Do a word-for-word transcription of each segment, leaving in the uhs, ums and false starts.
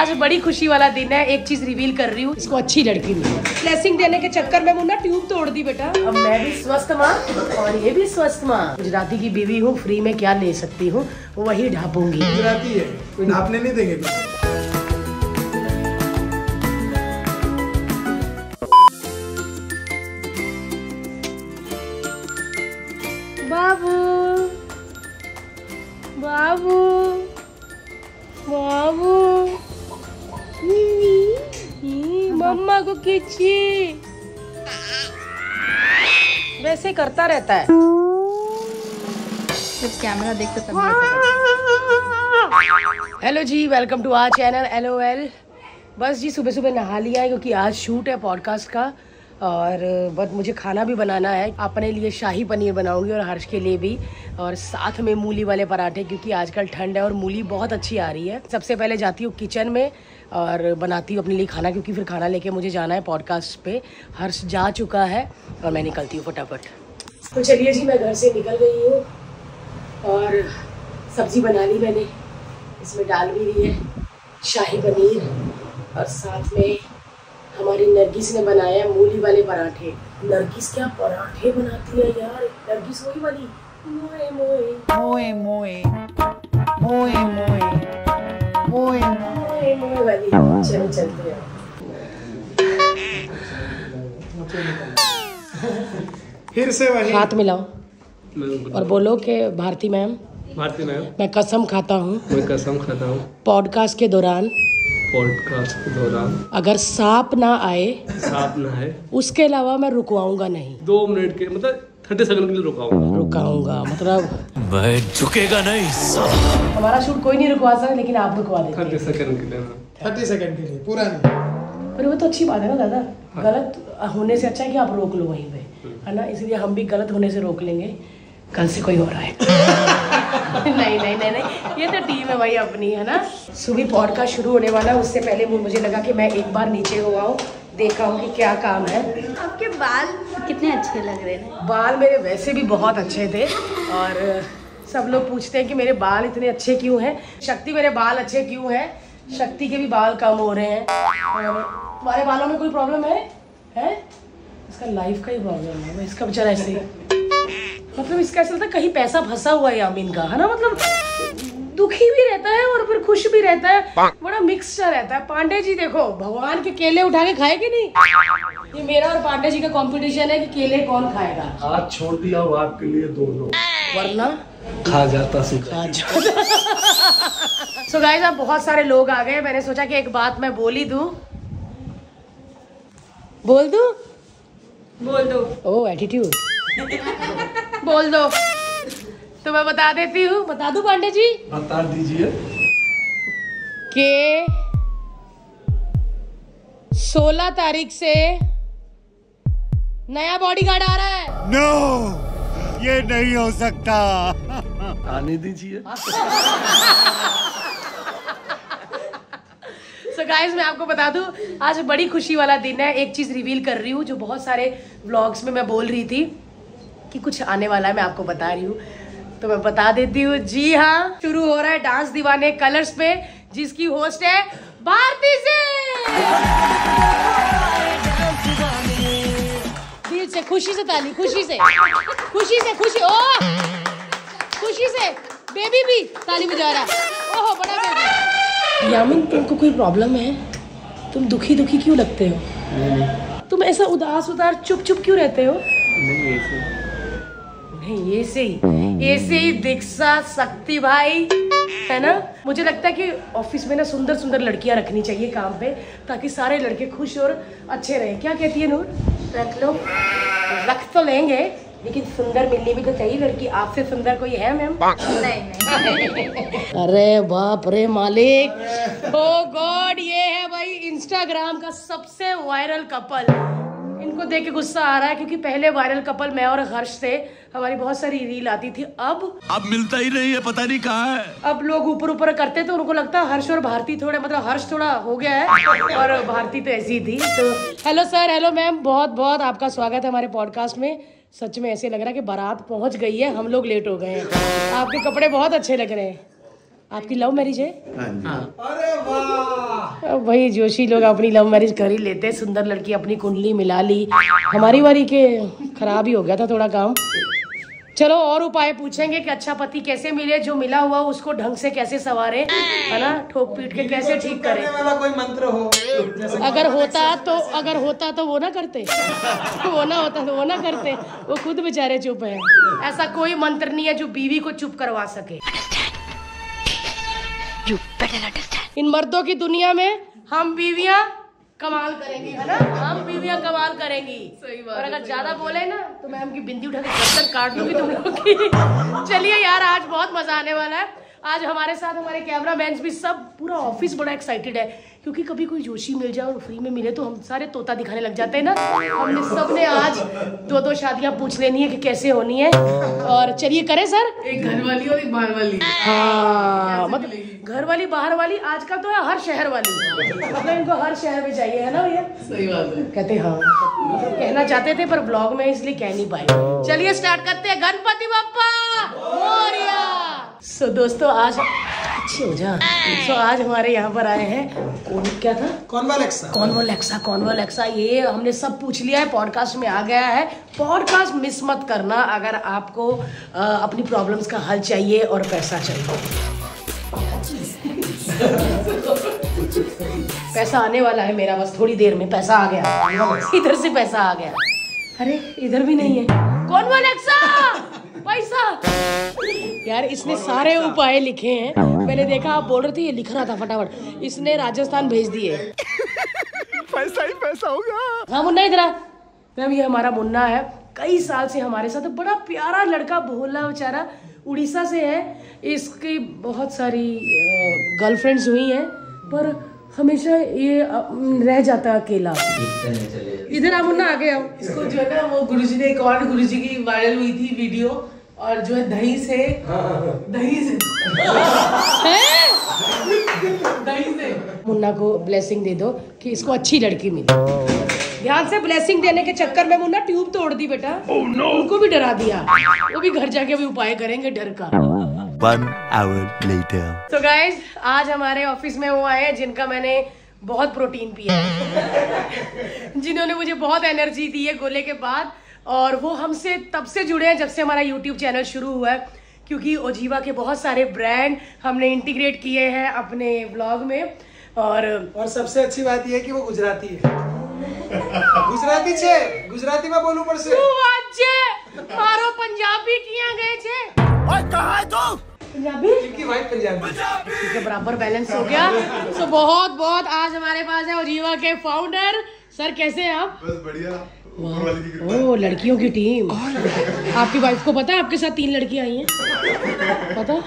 आज बड़ी खुशी वाला दिन है। एक चीज रिवील कर रही हूँ, इसको अच्छी लड़की ब्लेसिंग देने के चक्कर में मुन्ना ट्यूब तोड़ दी बेटा। अब मैं भी स्वस्थ माँ और ये भी स्वस्थ माँ। गुजराती की बीवी हूँ, फ्री में क्या ले सकती हूँ, वही ढापूंगी। गुजराती है, कोई ढापने नहीं देंगे। बाबू बाबू बाबू मम्मा को खींची, वैसे करता रहता है। सिर्फ कैमरा देख के सब। Hello ji, welcome to our channel L O L. बस जी सुबह सुबह नहा लिया है क्योंकि आज शूट है पॉडकास्ट का, और बस मुझे खाना भी बनाना है। अपने लिए शाही पनीर बनाऊंगी और हर्ष के लिए भी, और साथ में मूली वाले पराठे, क्योंकि आजकल ठंड है और मूली बहुत अच्छी आ रही है। सबसे पहले जाती हूँ किचन में और बनाती हूँ अपने लिए खाना, क्योंकि फिर खाना लेके मुझे जाना है पॉडकास्ट पे। हर्ष जा चुका है और मैं निकलती हूँ फटाफट। तो चलिए जी, मैं घर से निकल गई हूँ और सब्ज़ी बना ली मैंने, इसमें डाल भी दी है शाही पनीर, और साथ में हमारी नरगिस ने बनाया मूली वाले पराठे। नरगिस क्या पराठे बनाती है यार, नरगिस वही वाली मोए मोए मोए मोए मोए मोए मोए मोए वाली। चलो चलते हैं फिर से वही। हाथ मिलाओ और बोलो कि भारती मैम, भारती मैम मैं कसम खाता हूँ, मैं कसम खाता हूँ पॉडकास्ट के दौरान पॉडकास्ट के दौरान अगर सांप ना आए, सांप ना आए, उसके अलावा मैं रुकवाऊंगा नहीं। दो मिनट के मतलब थर्टी सेकंड के लिए रुकाऊंगा, रुकाऊंगा मतलब मैं झुकेगा नहीं। हमारा शूट कोई नहीं रुकवा सकता, लेकिन आप रुकवा देते थर्टी सेकंड के लिए। थर्टी सेकंड के लिए पूरा नहीं, पर वो तो अच्छी बात है ना दादा। हाँ। गलत होने से अच्छा है कि आप रोक लो वहीं पे, है ना, इसलिए हम भी गलत होने से रोक लेंगे। कल से कोई और आएगा नहीं नहीं नहीं नहीं, ये तो टीम है भाई अपनी, है ना। सुबह पॉडकास्ट शुरू होने वाला, उससे पहले मुझे लगा कि मैं एक बार नीचे हो आऊँ, देखा हूँ कि क्या काम है। आपके बाल कितने अच्छे लग रहे हैं। बाल मेरे वैसे भी बहुत अच्छे थे, और सब लोग पूछते हैं कि मेरे बाल इतने अच्छे क्यों हैं। शक्ति मेरे बाल अच्छे क्यों हैं, शक्ति के भी बाल कम हो रहे हैं। तुम्हारे बालों में कोई प्रॉब्लम है? है इसका लाइफ का ही प्रॉब्लम है, इसका बेचारा ऐसे ही, मतलब इसका ऐसा लगता है कहीं पैसा फंसा हुआ है यामीन का, है ना। मतलब दुखी भी रहता है और फिर खुश भी रहता है, बड़ा मिक्स सा रहता है। पांडे जी देखो, भगवान के केले उठा के खाए कि नहीं। ये मेरा और पांडे जी का कंपटीशन है कि केले कौन खाएगा। हाथ छोड़ दिया हो आपके लिए दोनों, वरना खा जाता खा जाता। सो गाइस, आप बहुत सारे लोग आ गए, मैंने सोचा कि एक बात मैं बोल ही दूं। बोल दू बोल दो ओ एटीट्यूड बोल दो तो मैं बता देती हूँ। बता दू पांडे जी, बता दीजिए के सोलह तारीख से नया बॉडीगार्ड आ रहा है। नो no, ये नहीं हो सकता। आने दीजिए। तो गाइस, मैं आपको बता दूं, आज बड़ी खुशी वाला दिन है। एक चीज़ रिवील कर रही हूँ जो बहुत सारे व्लॉग्स में मैं बोल रही थी कि कुछ आने वाला है, मैं आपको बता रही हूँ, तो मैं बता देती हूँ। जी हाँ, शुरू हो रहा है डांस दीवाने कलर्स पे, जिसकी होस्ट है भारती सिंह। दिल से खुशी से ताली, खुशी से खुशी से खुशी ओ खुशी से बेबी भी ताली बजा रहा है। ओहो बड़ा बेबी। यामिन, तुमको कोई प्रॉब्लम है? तुम दुखी दुखी क्यों लगते हो? नहीं। तुम ऐसा उदास उदास चुप चुप क्यों रहते हो? नहीं ऐसे नहीं, ऐसे ही ऐसे ही दिखा सकती भाई, है ना। मुझे लगता है कि ऑफिस में ना सुंदर सुंदर लड़कियां रखनी चाहिए काम पे, ताकि सारे लड़के खुश और अच्छे रहें। क्या कहती है नूर? रख लो। रख तो लेंगे, लेकिन सुंदर मिलनी भी तो चाहिए लड़की। आपसे सुंदर कोई है मैम? नहीं नहीं। अरे बाप रे मालिक, ओ गॉड, ये है भाई इंस्टाग्राम का सबसे वायरल कपल। इनको देख के गुस्सा आ रहा है, क्योंकि पहले वायरल कपल मैं और हर्ष थे, हमारी बहुत सारी रील आती थी। अब अब मिलता ही नहीं है, पता नहीं कहाँ है। अब लोग ऊपर ऊपर करते, तो उनको लगता है हर्ष और भारती थोड़े, मतलब हर्ष थोड़ा हो गया है और भारती तो ऐसी थी। तो हेलो सर, हेलो मैम, बहुत बहुत आपका स्वागत है हमारे पॉडकास्ट में। सच में ऐसे लग रहा है कि बारात पहुंच गई है, हम लोग लेट हो गए हैं। आपके कपड़े बहुत अच्छे लग रहे हैं। आपकी लव मैरिज है? हाँ। अरे वाह, भाई जोशी लोग अपनी लव मैरिज कर ही लेते, सुंदर लड़की अपनी कुंडली मिला ली, हमारी बारी के खराब ही हो गया था थोड़ा काम। चलो और उपाय पूछेंगे कि अच्छा पति कैसे मिले, जो मिला हुआ उसको ढंग से कैसे सवारे, है ना, ठोक पीट के कैसे ठीक करे। कोई मंत्र हो अगर होता तो, अगर होता तो वो ना करते, वो ना होता तो वो ना करते, वो खुद बेचारे चुप है। ऐसा कोई मंत्र नहीं है जो बीवी को चुप करवा सके। इन मर्दों की दुनिया में हम बीवियां कमाल करेंगी, है ना, हम बीवियां कमाल करेंगी। सही बात। और अगर ज्यादा बोले ना तो मैं उनकी बिंदी उठा के काट दूंगी तुम लोग की। चलिए यार, आज बहुत मजा आने वाला है। आज हमारे साथ हमारे कैमरा मैन भी, सब पूरा ऑफिस बड़ा एक्साइटेड है, क्योंकि कभी कोई जोशी मिल जाए और फ्री में मिले तो हम सारे तोता दिखाने लग जाते हैं ना। हमने सबने आज दो दो शादियां पूछ लेनी है कि कैसे होनी है। और चलिए करें सर, एक घर वाली और एक बाहर वाली। हाँ मतलब घर वाली बाहर वाली आजकल तो है हर शहर वाली, मतलब इनको हर शहर में चाहिए, है ना भैया। सही बात है, कहते हाँ कहना चाहते थे पर ब्लॉग में इसलिए कह नहीं पाए। चलिए स्टार्ट करते हैं। गणपति बप्पा मोरिया। सो दोस्तों आज अच्छे हो जा। सो आज हमारे यहाँ पर आए हैं कौन, क्या था, कॉन्वोलेक्सा कॉन्वोलेक्सा कॉन्वोलेक्सा ये हमने सब पूछ लिया है, पॉडकास्ट में आ गया है। पॉडकास्ट मिस मत करना अगर आपको आ, अपनी प्रॉब्लम्स का हल चाहिए और पैसा चाहिए। पैसा आने वाला है मेरा, बस थोड़ी देर में पैसा आ गया, इधर से पैसा आ गया। अरे इधर भी नहीं है कॉन्वोलेक्सा पैसा। यार इसने सारे उपाय लिखे हैं, मैंने देखा आप बोल रहे थे, ये लिख रहा था फटाफट, इसने राजस्थान भेज दिए। पैसा ही पैसा होगा। हाँ मुन्ना इधर आ। मैम ये हमारा मुन्ना है, कई साल से हमारे साथ, बड़ा प्यारा लड़का, भोला बेचारा, उड़ीसा से है। इसकी बहुत सारी गर्लफ्रेंड्स हुई हैं पर हमेशा ये रह जाता अकेला। इधर आ मुन्ना, आगे आओ। इसको जो है ना वो गुरुजी ने, एक और गुरुजी की वायरल हुई थी वीडियो, और जो है दही से दही से दही से मुन्ना को ब्लेसिंग दे दो कि इसको अच्छी लड़की मिले। ध्यान से, ब्लेसिंग देने के चक्कर में मुन्ना ट्यूब तोड़ दी बेटा। oh, no. उनको भी डरा दिया, वो भी घर जाके भी उपाय करेंगे डर का। One hour later. So guys, आज हमारे ऑफिस में वो आए हैं जिनका मैंने बहुत प्रोटीन पिया है, जिन्होंने मुझे बहुत एनर्जी दी है गोले के बाद, और वो हमसे तब से जुड़े हैं जब से हमारा यूट्यूब चैनल शुरू हुआ है, क्योंकि ओजीवा के बहुत सारे ब्रांड हमने इंटीग्रेट किए हैं अपने ब्लॉग में। और और सबसे अच्छी बात यह है कि वो गुजराती है। गुजराती छे, गुजराती में बोलूं पर से मारो पंजाबी किया गए छे। और कहां है तू पंजाबी? इनकी वाइफ पंजाबी। ठीक है, बराबर बैलेंस हो गया। सो बहुत बहुत आज हमारे पास है ओजीवा के फाउंडर सर। कैसे हैं आप? बस बढ़िया। ओ लड़कियों की टीम। आपकी वाइफ को पता है आपके साथ तीन लड़कियां आई हैं? पता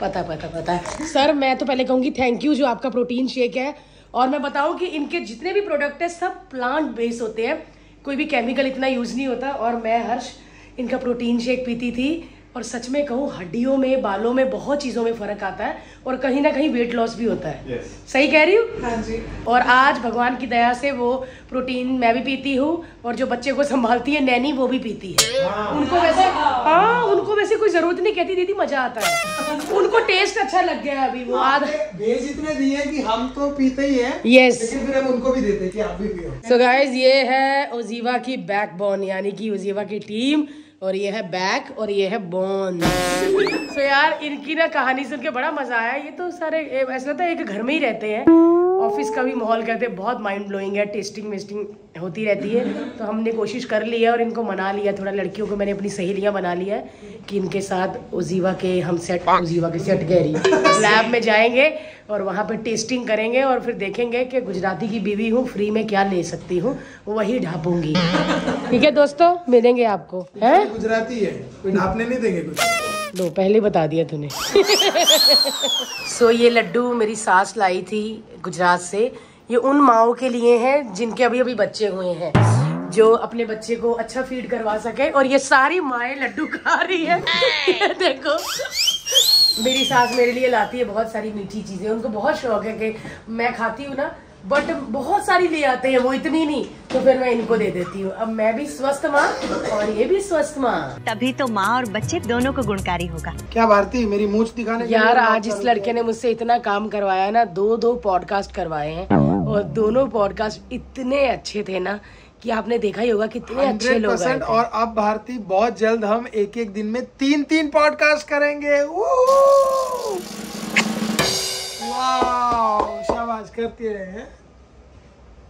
पता पता पता है सर। मैं तो पहले कहूँगी थैंक यू, जो आपका प्रोटीन शेक है। और मैं बताऊँ कि इनके जितने भी प्रोडक्ट है सब प्लांट बेस्ड होते हैं, कोई भी केमिकल इतना यूज़ नहीं होता। और मैं हर्ष इनका प्रोटीन शेक पीती थी, और सच में कहूँ हड्डियों में, बालों में, बहुत चीज़ों में फ़र्क आता है, और कहीं ना कहीं वेट लॉस भी होता है। yes. सही कह रही हूँ? हाँ जी। और आज भगवान की दया से वो प्रोटीन मैं भी पीती हूँ, और जो बच्चे को संभालती है नैनी वो भी पीती है। wow. उनको वैसे हाँ wow. उनको वैसे कोई ज़रूरत नहीं, कहती दीदी मज़ा आता है। उनको टेस्ट अच्छा लग गया अभी वो आधा भेज इतने दिए कि हम तो पीते ही है। Yes yes. फिर हम उनको भी देते कि आप भी पियो। सो गाइज ये है ओजीवा की बैकबोन, यानी कि ओजीवा की टीम, और ये है बैक और ये है बोन। सो so यार इनकी ना कहानी सुन के बड़ा मजा आया। ये तो सारे ऐसा लगता है एक घर में ही रहते हैं, ऑफिस का भी माहौल कहते हैं बहुत माइंड ब्लोइंग है, टेस्टिंग वेस्टिंग होती रहती है। तो हमने कोशिश कर ली है और इनको मना लिया थोड़ा, लड़कियों को मैंने अपनी सहेलियां बना लिया है कि इनके साथ ओजीवा के हम सेट, ओजीवा के सेट कह रही है, लैब में जाएंगे और वहाँ पर टेस्टिंग करेंगे और फिर देखेंगे कि गुजराती की बीवी हूँ, फ्री में क्या ले सकती हूँ, वही ढापूंगी। ठीक है दोस्तों, मिलेंगे आपको। है गुजराती है, कोई ढापने नहीं देंगे कुछ। लो पहले बता दिया तूने। सो so, ये लड्डू मेरी सास लाई थी गुजरात से। ये उन माओं के लिए हैं जिनके अभी अभी बच्चे हुए हैं, जो अपने बच्चे को अच्छा फीड करवा सके। और ये सारी माएँ लड्डू खा रही है। ये देखो मेरी सास मेरे लिए लाती है बहुत सारी मीठी चीज़ें, उनको बहुत शौक है कि मैं खाती हूँ ना बट बहुत सारी ले आते हैं वो, इतनी नहीं, तो फिर मैं इनको दे देती हूँ। अब मैं भी स्वस्थ माँ और ये भी स्वस्थ माँ, तभी तो माँ और बच्चे दोनों को गुणकारी होगा। क्या भारती, मेरी मूंछ दिखाने यार, आज इस लड़के ने मुझसे इतना काम करवाया ना, दो दो पॉडकास्ट करवाए हैं और दोनों पॉडकास्ट इतने अच्छे थे ना कि आपने देखा ही होगा कितने अच्छे लोग हैं। और अब भारती बहुत जल्द हम एक एक दिन में तीन तीन पॉडकास्ट करेंगे। शाबाश, करते रहे,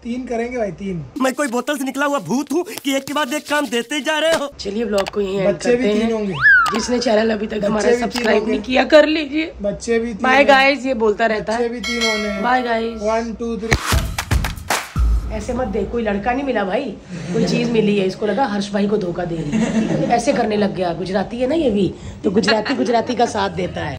तीन करेंगे भाई, तीन। मैं कोई बोतल से निकला हुआ भूत हूँ कि एक के बाद एक काम देते जा रहे हो। चलिए ब्लॉग को यहीं एंड करते हैं। जिसने चैनल अभी तक हमारा सब्सक्राइब नहीं किया कर लीजिए। बच्चे भी बाय गाइस, ये बोलता रहता है भी तीन होने, bye guys, one two three. ऐसे मत देख, कोई लड़का नहीं मिला भाई, कोई चीज़ मिली है, इसको लगा हर्ष भाई को धोखा दे रही है, ऐसे करने लग गया। गुजराती है ना ये भी, तो गुजराती गुजराती का साथ देता है।